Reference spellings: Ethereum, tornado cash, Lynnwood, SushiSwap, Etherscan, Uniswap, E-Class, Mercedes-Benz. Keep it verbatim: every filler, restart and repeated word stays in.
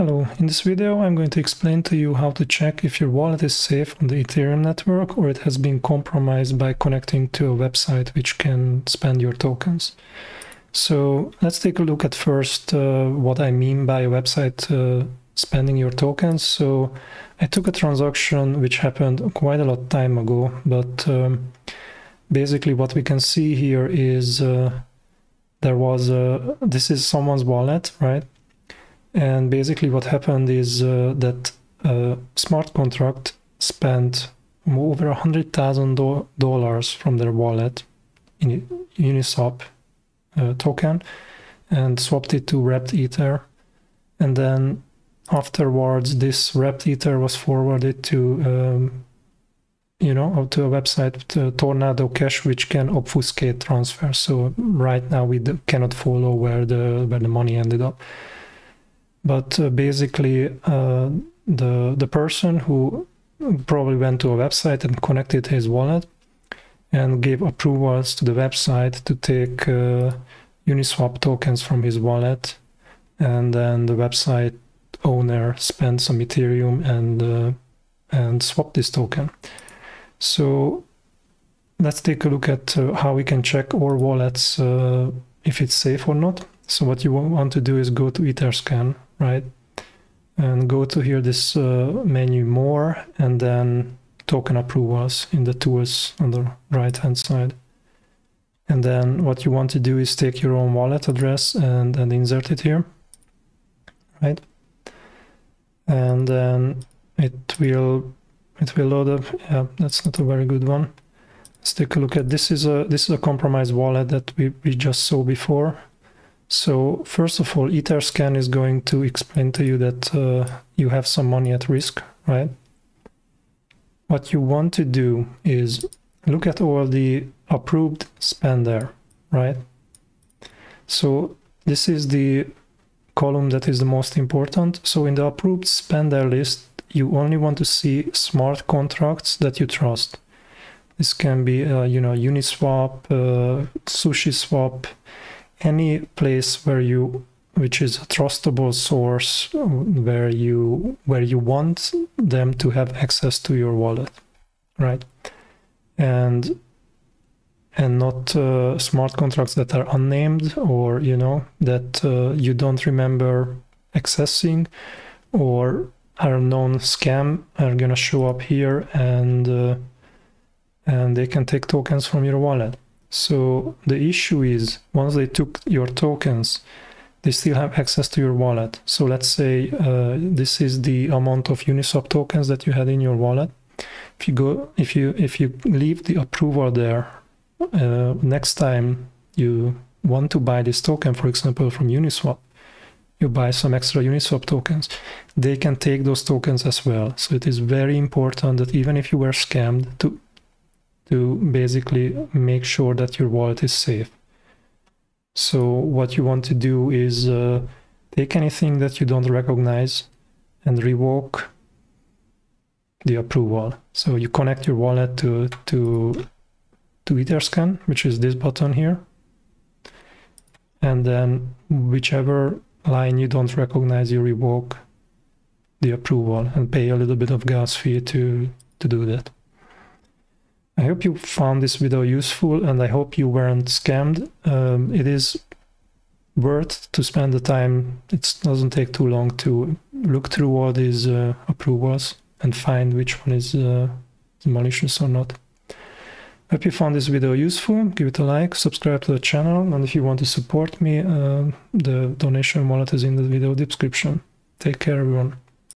Hello, in this video I'm going to explain to you how to check if your wallet is safe on the Ethereum network or it has been compromised by connecting to a website which can spend your tokens. So let's take a look at first uh, what I mean by a website uh, spending your tokens. So I took a transaction which happened quite a lot of time ago, but um, basically what we can see here is uh, there was a, this is someone's wallet, right? And basically what happened is uh, that uh, smart contract spent over one hundred thousand dollars from their wallet in Uniswap uh, token and swapped it to wrapped ether. And then afterwards, this wrapped ether was forwarded to, um, you know, to a website, to Tornado Cash, which can obfuscate transfers. So right now we cannot follow where the, where the money ended up. But uh, basically, uh, the, the person who probably went to a website and connected his wallet and gave approvals to the website to take uh, Uniswap tokens from his wallet. And then the website owner spent some Ethereum and, uh, and swapped this token. So let's take a look at uh, how we can check our wallets uh, if it's safe or not. So what you want to do is go to Etherscan, right? And go to here, this uh, menu more, and then token approvals in the tools on the right-hand side. And then what you want to do is take your own wallet address and, and insert it here, right? And then it will, it will load up. Yeah, that's not a very good one. Let's take a look at, this is a, this is a compromised wallet that we, we just saw before. So first of all, Etherscan is going to explain to you that uh, you have some money at risk, right? What you want to do is look at all the approved spend there, right? So this is the column that is the most important. So in the approved spender list, you only want to see smart contracts that you trust. This can be, uh, you know, Uniswap, uh, SushiSwap, any place where you, which is a trustable source, where you where you want them to have access to your wallet, right? And and not uh, smart contracts that are unnamed, or you know that uh, you don't remember accessing, or are a known scam are gonna show up here and uh, and they can take tokens from your wallet. So the issue is, once they took your tokens, they still have access to your wallet. So let's say uh, this is the amount of Uniswap tokens that you had in your wallet. If you go, if you if you leave the approval there, uh, next time you want to buy this token, for example, from Uniswap, you buy some extra Uniswap tokens, they can take those tokens as well. So it is very important that even if you were scammed, to to basically make sure that your wallet is safe. So what you want to do is uh, take anything that you don't recognize and revoke the approval. So you connect your wallet to, to, to Etherscan, which is this button here. And then whichever line you don't recognize, you revoke the approval and pay a little bit of gas fee to, to do that. I hope you found this video useful, and I hope you weren't scammed. Um, it is worth to spend the time. It doesn't take too long to look through all these uh, approvals and find which one is uh, malicious or not. I hope you found this video useful. Give it a like, subscribe to the channel, and if you want to support me, uh, the donation wallet is in the video description. Take care, everyone.